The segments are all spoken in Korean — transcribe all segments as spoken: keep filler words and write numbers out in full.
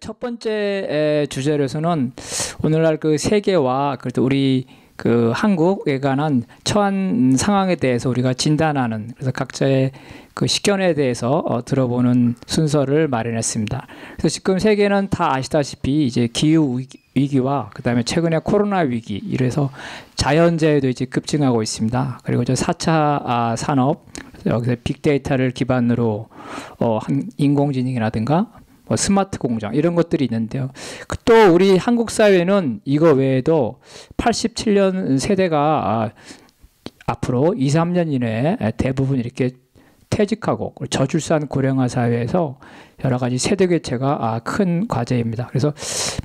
첫 번째 주제로서는 오늘날 그 세계와 그래도 우리 그 한국에 관한 처한 상황에 대해서 우리가 진단하는, 그래서 각자의 그 식견에 대해서 어, 들어보는 순서를 마련했습니다. 그래서 지금 세계는 다 아시다시피 이제 기후 위기와 그다음에 최근에 코로나 위기, 이래서 자연재해도 이제 급증하고 있습니다. 그리고 저 사 차 산업, 여기서 빅데이터를 기반으로 어, 한 인공지능이라든가 뭐 스마트 공장, 이런 것들이 있는데요. 또 우리 한국 사회는 이거 외에도 팔십칠 년 세대가 앞으로 이, 삼 년 이내에 대부분 이렇게 퇴직하고 저출산 고령화 사회에서 여러 가지 세대 교체가 큰 과제입니다. 그래서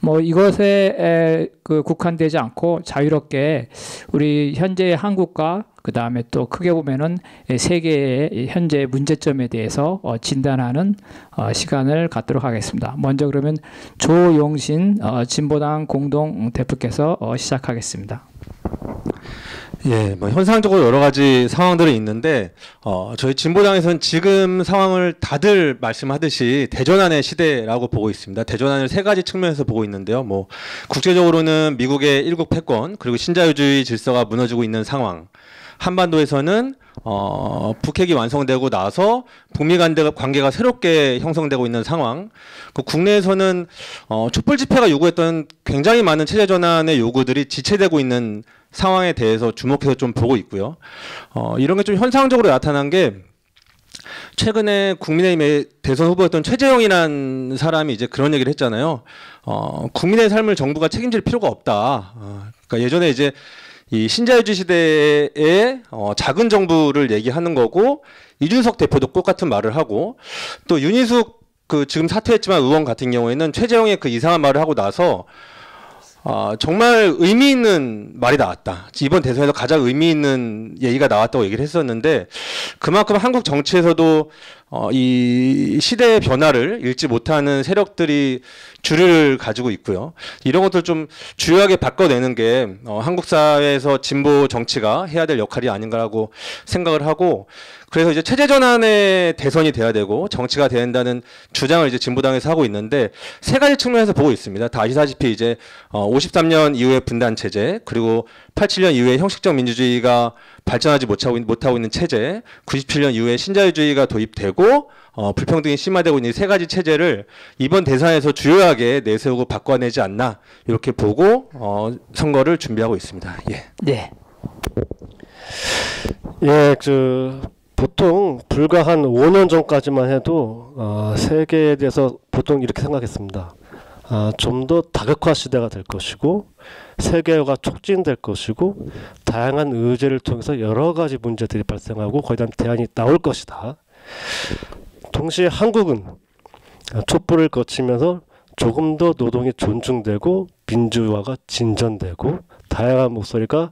뭐 이것에 국한되지 않고 자유롭게 우리 현재의 한국과 그 다음에 또 크게 보면은 세계의 현재 문제점에 대해서 진단하는 시간을 갖도록 하겠습니다. 먼저 그러면 조용신 진보당 공동 대표께서 시작하겠습니다. 예, 뭐 현상적으로 여러 가지 상황들이 있는데 어, 저희 진보당에서는 지금 상황을 다들 말씀하듯이 대전환의 시대라고 보고 있습니다. 대전환을 세 가지 측면에서 보고 있는데요. 뭐 국제적으로는 미국의 일국 패권, 그리고 신자유주의 질서가 무너지고 있는 상황. 한반도에서는 어, 북핵이 완성되고 나서 북미 간 관계가 새롭게 형성되고 있는 상황. 그 국내에서는 어, 촛불 집회가 요구했던 굉장히 많은 체제 전환의 요구들이 지체되고 있는 상황에 대해서 주목해서 좀 보고 있고요. 어, 이런 게 좀 현상적으로 나타난 게, 최근에 국민의힘의 대선 후보였던 최재형이라는 사람이 이제 그런 얘기를 했잖아요. 어, 국민의 삶을 정부가 책임질 필요가 없다. 어, 그러니까 예전에 이제 이 신자유주의 시대의 어, 작은 정부를 얘기하는 거고, 이준석 대표도 똑같은 말을 하고, 또 윤희숙 그 지금 사퇴했지만 의원 같은 경우에는 최재형의 그 이상한 말을 하고 나서 어, 정말 의미 있는 말이 나왔다, 이번 대선에서 가장 의미 있는 얘기가 나왔다고 얘기를 했었는데, 그만큼 한국 정치에서도 어, 이 시대의 변화를 읽지 못하는 세력들이 주류를 가지고 있고요. 이런 것들 좀 주요하게 바꿔내는 게 어, 한국 사회에서 진보 정치가 해야 될 역할이 아닌가라고 생각을 하고, 그래서 이제 체제 전환의 대선이 돼야 되고 정치가 돼야 된다는 주장을 이제 진보당에서 하고 있는데, 세 가지 측면에서 보고 있습니다. 다 아시다시피 이제 어, 오십삼 년 이후의 분단 체제, 그리고 팔십칠 년 이후에 형식적 민주주의가 발전하지 못하고 있는 체제, 구십칠 년 이후에 신자유주의가 도입되고 어, 불평등이 심화되고 있는 세 가지 체제를 이번 대선에서 주요하게 내세우고 바꿔내지 않나, 이렇게 보고 어, 선거를 준비하고 있습니다. 예. 네. 예, 그 보통 불과 한 오 년 전까지만 해도 어, 세계에 대해서 보통 이렇게 생각했습니다. 아, 좀 더 다각화 시대가 될 것이고, 세계화가 촉진될 것이고, 다양한 의제를 통해서 여러 가지 문제들이 발생하고 거기에 대한 대안이 나올 것이다. 동시에 한국은 촛불을 거치면서 조금 더 노동이 존중되고 민주화가 진전되고 다양한 목소리가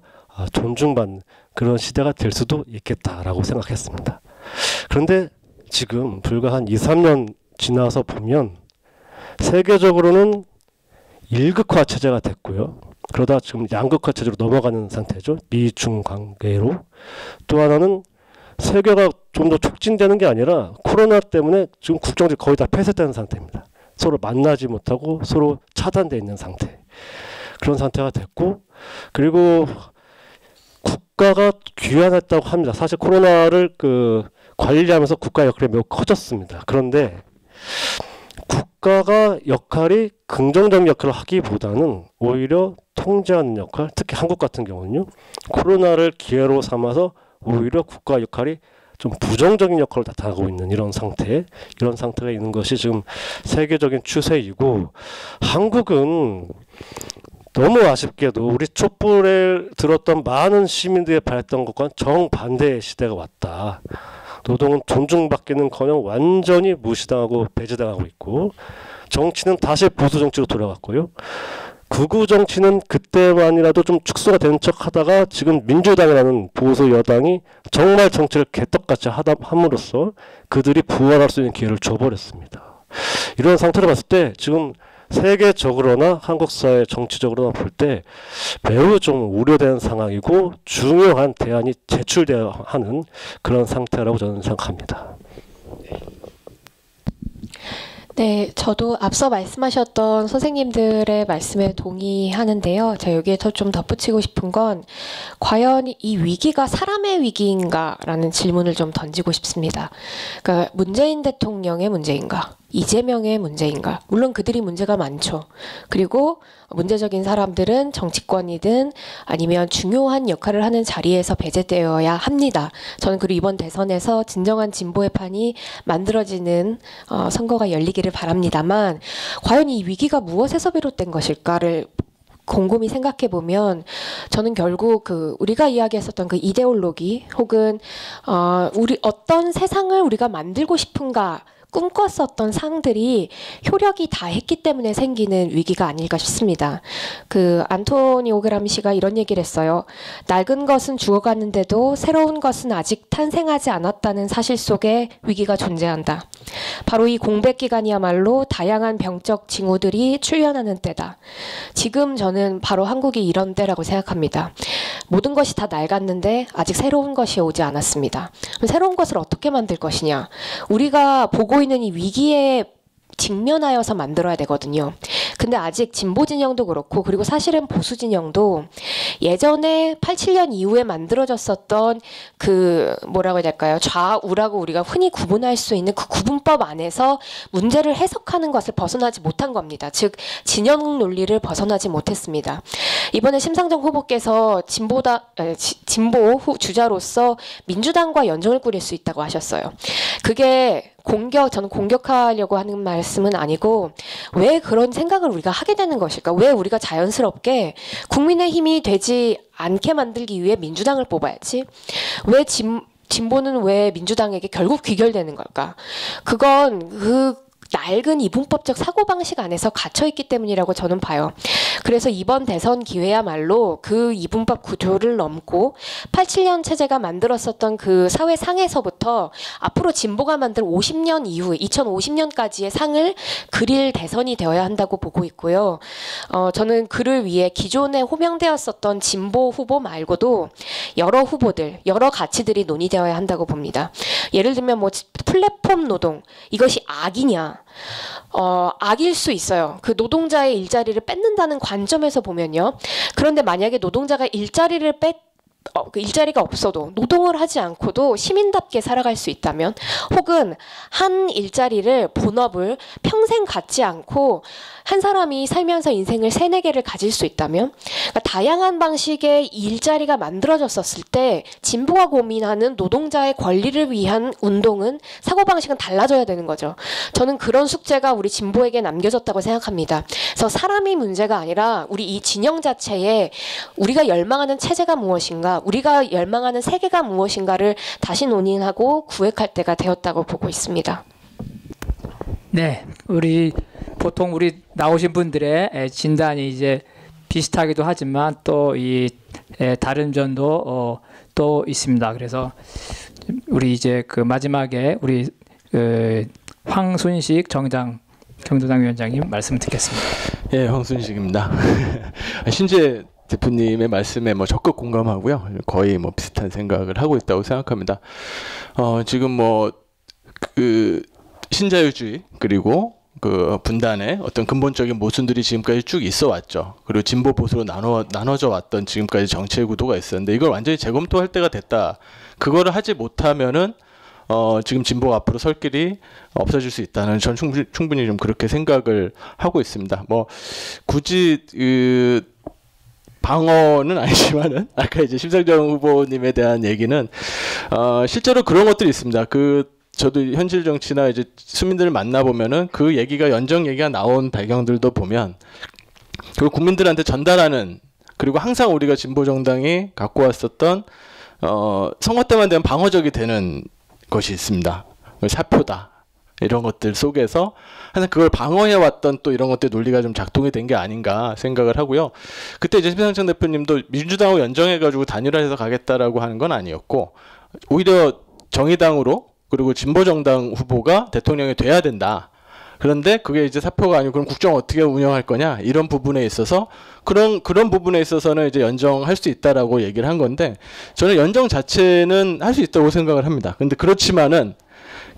존중받는 그런 시대가 될 수도 있겠다라고 생각했습니다. 그런데 지금 불과 한 이, 삼 년 지나서 보면 세계적으로는 일극화 체제가 됐고요. 그러다 지금 양극화 체제로 넘어가는 상태죠. 미중 관계로. 또 하나는 세계가 좀 더 촉진되는 게 아니라 코로나 때문에 지금 국경들이 거의 다 폐쇄되는 상태입니다. 서로 만나지 못하고 서로 차단되어 있는 상태. 그런 상태가 됐고, 그리고 국가가 귀환했다고 합니다. 사실 코로나를 그 관리하면서 국가 역할이 매우 커졌습니다. 그런데 국가가 역할이 긍정적인 역할을 하기보다는 오히려 통제하는 역할, 특히 한국 같은 경우는요, 코로나를 기회로 삼아서 오히려 국가 역할이 좀 부정적인 역할을 나타나고 있는 이런 상태, 이런 상태가 있는 것이 지금 세계적인 추세이고, 한국은 너무 아쉽게도 우리 촛불에 들었던 많은 시민들이 바랬던 것과는 정반대의 시대가 왔다. 노동은 존중받기는커녕 완전히 무시당하고 배제당하고 있고, 정치는 다시 보수 정치로 돌아갔고요. 극우 정치는 그때만이라도 좀 축소가 된 척하다가 지금 민주당이라는 보수 여당이 정말 정치를 개떡같이 하다 함으로써 그들이 부활할 수 있는 기회를 줘버렸습니다. 이런 상태를 봤을 때 지금 세계적으로나 한국 사회 정치적으로나 볼 때 매우 좀 우려되는 상황이고, 중요한 대안이 제출되어야 하는 그런 상태라고 저는 생각합니다. 네, 저도 앞서 말씀하셨던 선생님들의 말씀에 동의하는데요. 제가 여기에서 좀 덧붙이고 싶은 건 과연 이 위기가 사람의 위기인가라는 질문을 좀 던지고 싶습니다. 그러니까 문재인 대통령의 문제인가? 이재명의 문제인가? 물론 그들이 문제가 많죠. 그리고 문제적인 사람들은 정치권이든 아니면 중요한 역할을 하는 자리에서 배제되어야 합니다. 저는 그리고 이번 대선에서 진정한 진보의 판이 만들어지는 어, 선거가 열리기를 바랍니다만, 과연 이 위기가 무엇에서 비롯된 것일까를 곰곰이 생각해보면 저는 결국 그 우리가 이야기했었던 그 이데올로기 혹은 어, 우리 어떤 세상을 우리가 만들고 싶은가 꿈꿨었던 상들이 효력이 다했기 때문에 생기는 위기가 아닐까 싶습니다. 그 안토니오 그람시가 이런 얘기를 했어요. 낡은 것은 죽어가는데도 새로운 것은 아직 탄생하지 않았다는 사실 속에 위기가 존재한다. 바로 이 공백 기간이야말로 다양한 병적 징후들이 출현하는 때다. 지금 저는 바로 한국이 이런 때라고 생각합니다. 모든 것이 다 낡았는데 아직 새로운 것이 오지 않았습니다. 새로운 것을 어떻게 만들 것이냐. 우리가 보고 있는 이 위기에 직면하여서 만들어야 되거든요. 근데 아직 진보 진영도 그렇고 그리고 사실은 보수 진영도 예전에 팔십칠 년 이후에 만들어졌었던 그 뭐라고 해야 될까요? 좌우라고 우리가 흔히 구분할 수 있는 그 구분법 안에서 문제를 해석하는 것을 벗어나지 못한 겁니다. 즉 진영 논리를 벗어나지 못했습니다. 이번에 심상정 후보께서 진보다, 진보 주자로서 민주당과 연정을 꾸릴 수 있다고 하셨어요. 그게 공격, 저는 공격하려고 하는 말씀은 아니고 왜 그런 생각을 우리가 하게 되는 것일까? 왜 우리가 자연스럽게 국민의힘이 되지 않게 만들기 위해 민주당을 뽑아야지? 왜 진, 진보는 왜 민주당에게 결국 귀결되는 걸까? 그건 그 낡은 이분법적 사고방식 안에서 갇혀있기 때문이라고 저는 봐요. 그래서 이번 대선 기회야말로 그 이분법 구조를 넘고 팔십칠 년 체제가 만들었었던 그 사회 상에서부터 앞으로 진보가 만들 오십 년 이후 이천오십 년까지의 상을 그릴 대선이 되어야 한다고 보고 있고요. 어, 저는 그를 위해 기존에 호명되었었던 진보 후보 말고도 여러 후보들, 여러 가치들이 논의되어야 한다고 봅니다. 예를 들면 뭐 플랫폼 노동, 이것이 악이냐? 어, 악일 수 있어요. 그 노동자의 일자리를 뺏는다는 관점에서 보면요. 그런데 만약에 노동자가 일자리를 뺏 어, 그 일자리가 없어도 노동을 하지 않고도 시민답게 살아갈 수 있다면, 혹은 한 일자리를 본업을 평생 갖지 않고 한 사람이 살면서 인생을 세네 개를 가질 수 있다면, 그러니까 다양한 방식의 일자리가 만들어졌었을 때 진보가 고민하는 노동자의 권리를 위한 운동은 사고방식은 달라져야 되는 거죠. 저는 그런 숙제가 우리 진보에게 남겨졌다고 생각합니다. 그래서 사람이 문제가 아니라 우리 이 진영 자체에 우리가 열망하는 체제가 무엇인가, 우리가 열망하는 세계가 무엇인가를 다시 논의하고 구획할 때가 되었다고 보고 있습니다. 네, 우리 보통 우리 나오신 분들의 진단이 이제 비슷하기도 하지만 또 이 다른 점도 어, 또 있습니다. 그래서 우리 이제 그 마지막에 우리 그 황순식 정의당 경도당 위원장님 말씀 듣겠습니다. 예, 네, 황순식입니다. 신지혜 대표님의 말씀에 뭐 적극 공감하고요. 거의 뭐 비슷한 생각을 하고 있다고 생각합니다. 어, 지금 뭐 그 신자유주의 그리고 그 분단의 어떤 근본적인 모순들이 지금까지 쭉 있어 왔죠. 그리고 진보 보수로 나눠 나눠져 왔던 지금까지 정치의 구도가 있었는데 이걸 완전히 재검토할 때가 됐다. 그거를 하지 못하면은 어, 지금 진보가 앞으로 설 길이 없어질 수 있다는 전 충분히, 충분히 좀 그렇게 생각을 하고 있습니다. 뭐 굳이 그 방어는 아니지만은 아까 이제 심상정 후보님에 대한 얘기는 어, 실제로 그런 것들이 있습니다. 그 저도 현실 정치나 이제 시민들을 만나 보면은 그 얘기가 연정 얘기가 나온 배경들도 보면 그 국민들한테 전달하는, 그리고 항상 우리가 진보 정당이 갖고 왔었던 어, 선거 때만 되면 방어적이 되는 것이 있습니다. 사표다. 이런 것들 속에서 항상 그걸 방어해왔던 또 이런 것들 논리가 좀 작동이 된 게 아닌가 생각을 하고요. 그때 이제 심상정 대표님도 민주당하고 연정해가지고 단일화해서 가겠다라고 하는 건 아니었고, 오히려 정의당으로 그리고 진보정당 후보가 대통령이 돼야 된다. 그런데 그게 이제 사표가 아니고 그럼 국정 어떻게 운영할 거냐 이런 부분에 있어서 그런 그런 부분에 있어서는 이제 연정할 수 있다라고 얘기를 한 건데, 저는 연정 자체는 할 수 있다고 생각을 합니다. 근데 그렇지만은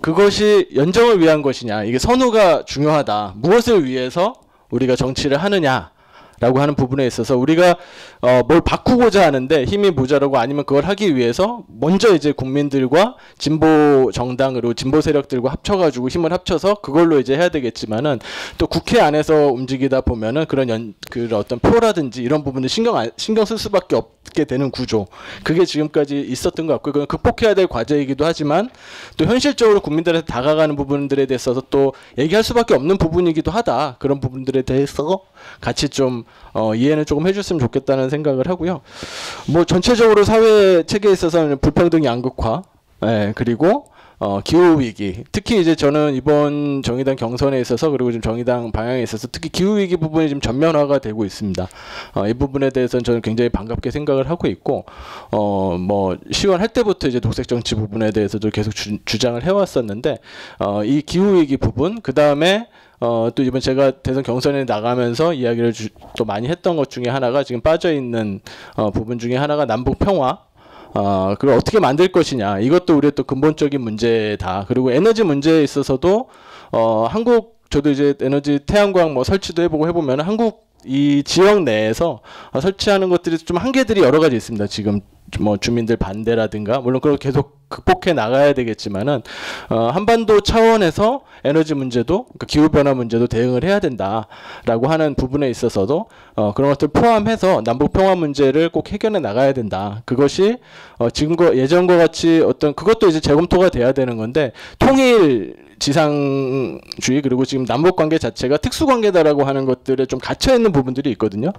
그것이 연정을 위한 것이냐, 이게 선호가 중요하다. 무엇을 위해서 우리가 정치를 하느냐 라고 하는 부분에 있어서 우리가 어 뭘 바꾸고자 하는데 힘이 모자라고, 아니면 그걸 하기 위해서 먼저 이제 국민들과 진보 정당으로 진보 세력들과 합쳐가지고 힘을 합쳐서 그걸로 이제 해야 되겠지만은, 또 국회 안에서 움직이다 보면은 그런 연, 그런 어떤 표라든지 이런 부분을 신경 안, 신경 쓸 수밖에 없게 되는 구조, 그게 지금까지 있었던 것 같고, 그건 극복해야 될 과제이기도 하지만 또 현실적으로 국민들한테 다가가는 부분들에 대해서 또 얘기할 수밖에 없는 부분이기도 하다. 그런 부분들에 대해서 같이 좀 어, 이해는 조금 해줬으면 좋겠다는 생각을 하고요. 뭐 전체적으로 사회 체계에 있어서는 불평등 양극화, 예, 그리고 어, 기후 위기. 특히 이제 저는 이번 정의당 경선에 있어서, 그리고 지금 정의당 방향에 있어서 특히 기후 위기 부분이 지금 전면화가 되고 있습니다. 어, 이 부분에 대해서는 저는 굉장히 반갑게 생각을 하고 있고, 어, 뭐 시원할 때부터 이제 녹색 정치 부분에 대해서도 계속 주, 주장을 해왔었는데, 어, 이 기후 위기 부분, 그 다음에 어, 또 이번 제가 대선 경선에 나가면서 이야기를 주, 또 많이 했던 것 중에 하나가, 지금 빠져있는 어, 부분 중에 하나가 남북 평화, 어, 그걸 어떻게 만들 것이냐, 이것도 우리의 또 근본적인 문제다. 그리고 에너지 문제에 있어서도 어, 한국, 저도 이제 에너지 태양광 뭐 설치도 해보고 해보면 한국 이 지역 내에서 어, 설치하는 것들이 좀 한계들이 여러 가지 있습니다. 지금 뭐 주민들 반대라든가, 물론 그걸 계속 극복해 나가야 되겠지만은 어, 한반도 차원에서 에너지 문제도, 그러니까 기후 변화 문제도 대응을 해야 된다라고 하는 부분에 있어서도 어, 그런 것들 포함해서 남북 평화 문제를 꼭 해결해 나가야 된다. 그것이 어, 지금과 예전과 같이 어떤, 그것도 이제 재검토가 돼야 되는 건데, 통일 지상주의, 그리고 지금 남북 관계 자체가 특수 관계다라고 하는 것들에 좀 갇혀 있는 부분들이 있거든요.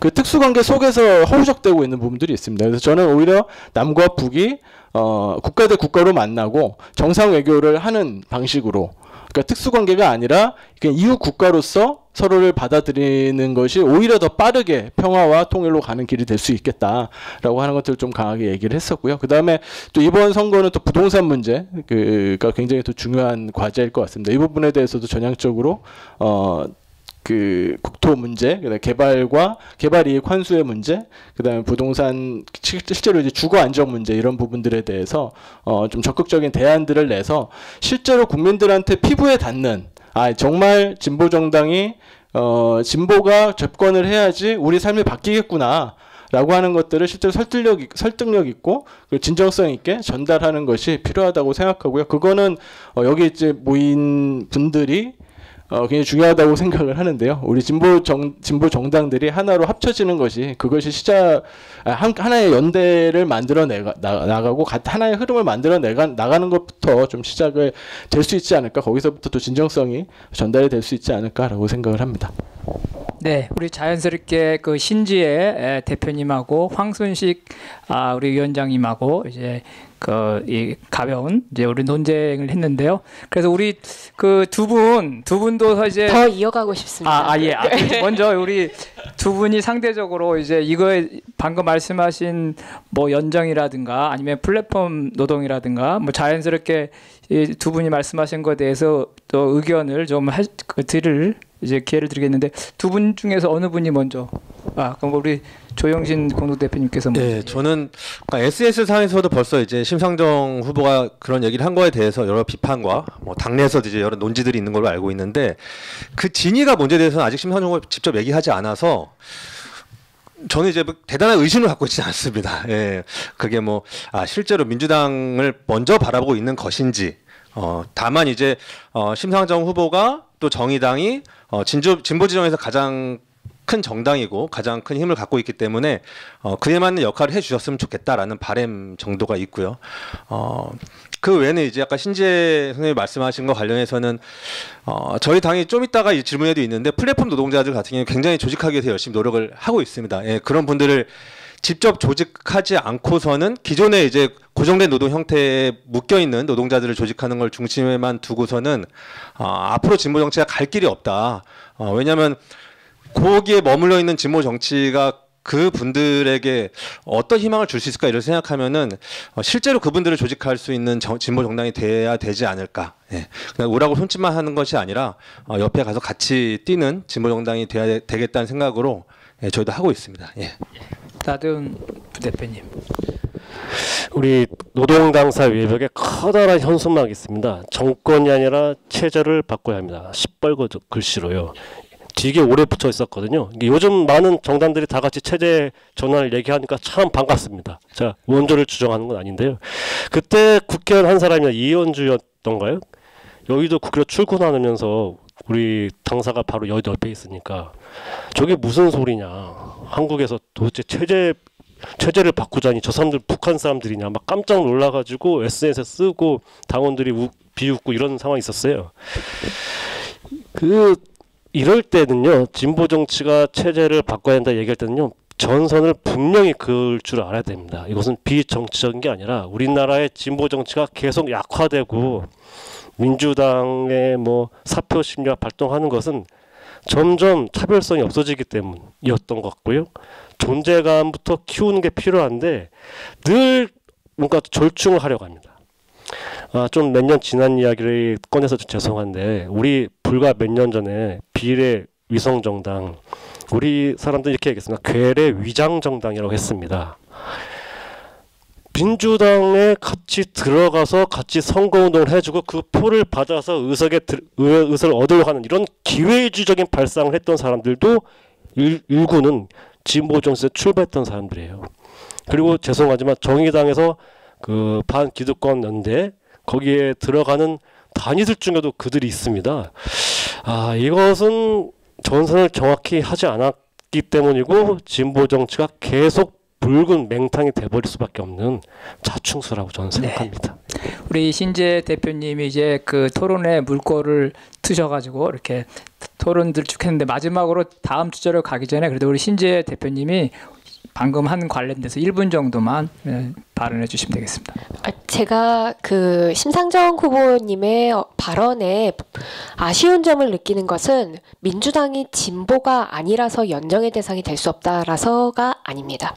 그 특수 관계 속에서 허우적대고 있는 부분들이 있습니다. 그래서 저는 오히려 남과 북이 어, 국가 대 국가로 만나고 정상 외교를 하는 방식으로, 그러니까 특수 관계가 아니라 그냥 이웃 국가로서 서로를 받아들이는 것이 오히려 더 빠르게 평화와 통일로 가는 길이 될 수 있겠다라고 하는 것들을 좀 강하게 얘기를 했었고요. 그 다음에 또 이번 선거는 또 부동산 문제, 그가 굉장히 또 중요한 과제일 것 같습니다. 이 부분에 대해서도 전향적으로 어. 그 국토 문제, 그다음에 개발과 개발 이익 환수의 문제, 그다음에 부동산 실제로 이제 주거 안정 문제, 이런 부분들에 대해서 어 좀 적극적인 대안들을 내서 실제로 국민들한테 피부에 닿는, 아 정말 진보 정당이 어 진보가 집권을 해야지 우리 삶이 바뀌겠구나 라고 하는 것들을 실제로 설득력, 설득력 있고 그리고 진정성 있게 전달하는 것이 필요하다고 생각하고요. 그거는 어 여기 이제 모인 분들이 어, 굉장히 중요하다고 생각을 하는데요. 우리 진보 정, 진보 정당들이 하나로 합쳐지는 것이, 그것이 시작, 한, 하나의 연대를 만들어 내가, 나, 나가고, 하나의 흐름을 만들어 내가, 나가는 것부터 좀 시작을 될 수 있지 않을까. 거기서부터 또 진정성이 전달이 될 수 있지 않을까라고 생각을 합니다. 네, 우리 자연스럽게 그 신지혜 대표님하고 황순식 아, 우리 위원장님하고 이제 그 이 가벼운 이제 우리 논쟁을 했는데요. 그래서 우리 그 두 분 두 분도 이제 더 이어가고 싶습니다. 아, 아 예. 아, 먼저 우리 두 분이 상대적으로 이제 이거에 방금 말씀하신 뭐 연정이라든가 아니면 플랫폼 노동이라든가 뭐 자연스럽게 이 두 분이 말씀하신 거에 대해서 또 의견을 좀 하, 그 드릴 이제 기회를 드리겠는데, 두 분 중에서 어느 분이 먼저? 아, 그럼 우리 조용신 공동대표님께서 먼저. 네, 저는 그러니까 에스에스상에서도 벌써 이제 심상정 후보가 그런 얘기를 한 거에 대해서 여러 비판과 뭐 당내에서 이제 여러 논지들이 있는 걸로 알고 있는데, 그 진위가 문제에 대해서는 아직 심상정 후보가 직접 얘기하지 않아서 저는 이제 대단한 의심을 갖고 있지 않습니다. 예, 그게 뭐 아, 실제로 민주당을 먼저 바라보고 있는 것인지, 어, 다만 이제 어, 심상정 후보가 또 정의당이 어, 진주, 진보 진영에서 가장 큰 정당이고 가장 큰 힘을 갖고 있기 때문에 어, 그에 맞는 역할을 해주셨으면 좋겠다라는 바람 정도가 있고요. 어, 그 외에는 이제 아까 신지혜 선생님이 말씀하신 것 관련해서는 어, 저희 당이 좀 이따가 이 질문에도 있는데, 플랫폼 노동자들 같은 경우는 굉장히 조직하기 위해서 열심히 노력을 하고 있습니다. 예, 그런 분들을 직접 조직하지 않고서는 기존에 이제 고정된 노동 형태에 묶여있는 노동자들을 조직하는 걸 중심에만 두고서는 어, 앞으로 진보 정치가 갈 길이 없다. 어, 왜냐하면 거기에 머물러 있는 진보 정치가 그 분들에게 어떤 희망을 줄 수 있을까, 이런 생각하면은 어, 실제로 그분들을 조직할 수 있는 정, 진보 정당이 돼야 되지 않을까. 예. 그냥 오라고 손짓만 하는 것이 아니라 어, 옆에 가서 같이 뛰는 진보 정당이 돼야 되겠다는 생각으로 예, 저희도 하고 있습니다. 예. 다대웅 부대표님. 우리 노동당사 외벽에 커다란 현수막이 있습니다. 정권이 아니라 체제를 바꿔야 합니다. 시뻘건 글씨로요. 되게 오래 붙여 있었거든요. 요즘 많은 정당들이 다 같이 체제 전환을 얘기하니까 참 반갑습니다. 자, 원조를 주장하는 건 아닌데요. 그때 국회의원 한 사람이 이현주였던가요? 여기도 국회로 출근하면서 우리 당사가 바로 여기 옆에 있으니까 저게 무슨 소리냐. 한국에서 도대체 체제, 체제를 바꾸자니 저 사람들 북한 사람들이냐. 막 깜짝 놀라가지고 에스엔에스에 쓰고 당원들이 우, 비웃고 이런 상황이 있었어요. 그 이럴 때는요. 진보 정치가 체제를 바꿔야 한다 얘기할 때는요. 전선을 분명히 그을 줄 알아야 됩니다. 이것은 비정치적인 게 아니라 우리나라의 진보 정치가 계속 약화되고 민주당의 뭐 사표 심리와 발동하는 것은 점점 차별성이 없어지기 때문이었던 것 같고요. 존재감부터 키우는 게 필요한데 늘 뭔가 절충을 하려고 합니다. 아, 좀 몇 년 지난 이야기를 꺼내서 죄송한데 우리 불과 몇 년 전에 비례 위성정당 우리 사람들 이렇게 얘기했습니다. 괴뢰 위장정당이라고 했습니다. 민주당에 같이 들어가서 같이 선거운동을 해주고 그 표를 받아서 의석에 들, 의, 의석을 얻으려고 하는 이런 기회주의적인 발상을 했던 사람들도 일, 일구는 진보정치에 출발했던 사람들이에요. 그리고 죄송하지만 정의당에서 그 반기득권 연대 거기에 들어가는 단위들 중에도 그들이 있습니다. 아, 이것은 전선을 정확히 하지 않았기 때문이고 진보정치가 계속 붉은 맹탕이 돼버릴 수밖에 없는 자충수라고 저는 생각합니다. 네. 우리 신지혜 대표님이 이제 그 토론회 물꼬를 트셔가지고 이렇게 토론들 쭉 했는데 마지막으로 다음 주제로 가기 전에 그래도 우리 신지혜 대표님이 방금 한 관련돼서 일 분 정도만 발언해 주시면 되겠습니다. 제가 그 심상정 후보님의 발언에 아쉬운 점을 느끼는 것은 민주당이 진보가 아니라서 연정의 대상이 될 수 없다라서가 아닙니다.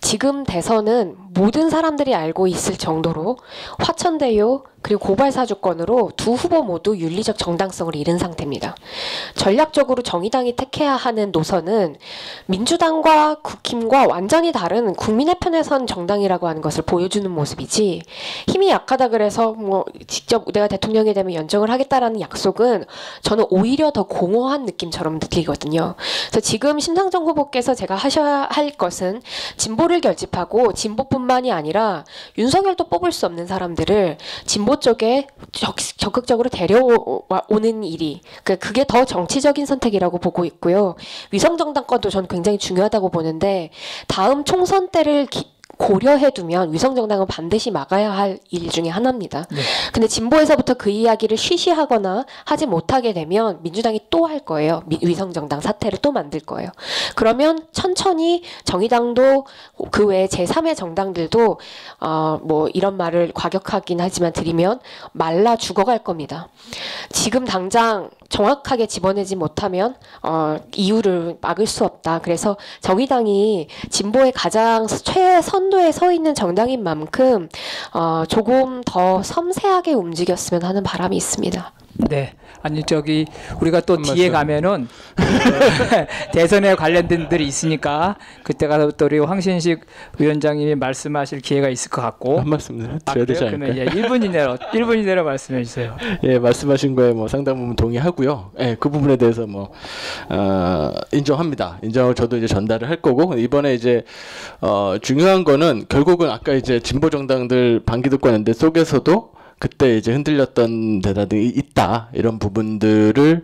지금 대선은 모든 사람들이 알고 있을 정도로 화천대유 그리고 고발사주권으로 두 후보 모두 윤리적 정당성을 잃은 상태입니다. 전략적으로 정의당이 택해야 하는 노선은 민주당과 국힘과 완전히 다른 국민의 편에 선 정당이라고 하는 것을 보여주는 모습이지 힘이 약하다 그래서 뭐 직접 내가 대통령이 되면 연정을 하겠다라는 약속은 저는 오히려 더 공허한 느낌처럼 느끼거든요. 그래서 지금 심상정 후보께서 제가 하셔야 할 것은 진보를 결집하고 진보뿐만이 아니라 윤석열도 뽑을 수 없는 사람들을 진보 쪽에 적, 적극적으로 데려오는 일이 그게 더 정치적인 선택이라고 보고 있고요. 위성정당권도 저는 굉장히 중요하다고 보는데 다음 총선 때를 기, 고려해두면 위성정당은 반드시 막아야 할 일 중에 하나입니다. 네. 근데 진보에서부터 그 이야기를 쉬쉬하거나 하지 못하게 되면 민주당이 또 할 거예요. 미, 위성정당 사태를 또 만들 거예요. 그러면 천천히 정의당도 그 외에 제삼의 정당들도 어, 뭐 이런 말을 과격하긴 하지만 드리면 말라 죽어갈 겁니다. 지금 당장 정확하게 집어내지 못하면 어, 이유를 막을 수 없다. 그래서 정의당이 진보의 가장 최선도에 서 있는 정당인 만큼 어, 조금 더 섬세하게 움직였으면 하는 바람이 있습니다. 네, 아니 저기 우리가 또 뒤에 가면은 대선에 관련된 들이 있으니까 그때 가서 또 우리 황순식 위원장님이 말씀하실 기회가 있을 것 같고 한 말씀을 드려야 되지 않을까요? 예, 일 분 이내로 일 분 이내로 말씀해 주세요. 예, 말씀하신 거에 뭐 상당 부분 동의하고요. 예, 그 부분에 대해서 뭐 어, 인정합니다. 인정을 저도 이제 전달을 할 거고 이번에 이제 어, 중요한 거는 결국은 아까 이제 진보 정당들 반기득권 연대 속에서도 그때 이제 흔들렸던 데다들이 있다 이런 부분들을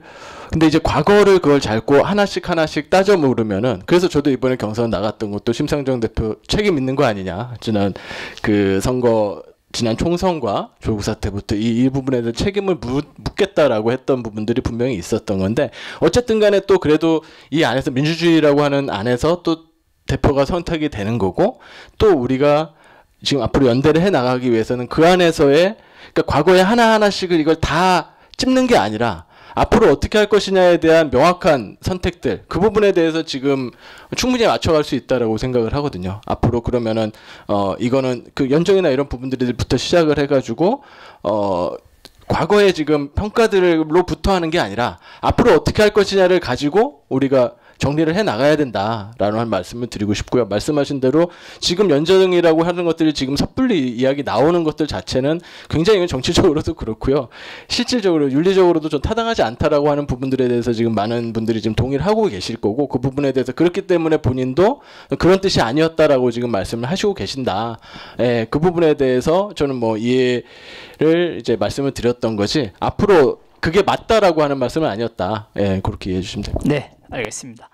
근데 이제 과거를 그걸 잡고 하나씩 하나씩 따져 물으면은 그래서 저도 이번에 경선 나갔던 것도 심상정 대표 책임 있는 거 아니냐 지난 그 선거 지난 총선과 조국 사태부터 이, 이 부분에 대해 책임을 묻겠다라고 했던 부분들이 분명히 있었던 건데 어쨌든 간에 또 그래도 이 안에서 민주주의라고 하는 안에서 또 대표가 선택이 되는 거고 또 우리가 지금 앞으로 연대를 해 나가기 위해서는 그 안에서의 그러니까 과거에 하나하나씩을 이걸 다 찝는 게 아니라 앞으로 어떻게 할 것이냐에 대한 명확한 선택들 그 부분에 대해서 지금 충분히 맞춰갈 수 있다라고 생각을 하거든요. 앞으로 그러면은 어 이거는 그 연정이나 이런 부분들부터 시작을 해가지고 어 과거에 지금 평가들로부터 하는 게 아니라 앞으로 어떻게 할 것이냐를 가지고 우리가 정리를 해나가야 된다라는 말씀을 드리고 싶고요. 말씀하신 대로 지금 연정이라고 하는 것들이 지금 섣불리 이야기 나오는 것들 자체는 굉장히 정치적으로도 그렇고요. 실질적으로 윤리적으로도 좀 타당하지 않다라고 하는 부분들에 대해서 지금 많은 분들이 지금 동의를 하고 계실 거고, 그 부분에 대해서 그렇기 때문에 본인도 그런 뜻이 아니었다라고 지금 말씀을 하시고 계신다. 예, 그 부분에 대해서 저는 뭐 이해를 이제 말씀을 드렸던 거지 앞으로 그게 맞다라고 하는 말씀은 아니었다. 예, 그렇게 이해해 주시면 됩니다. 네, 알겠습니다.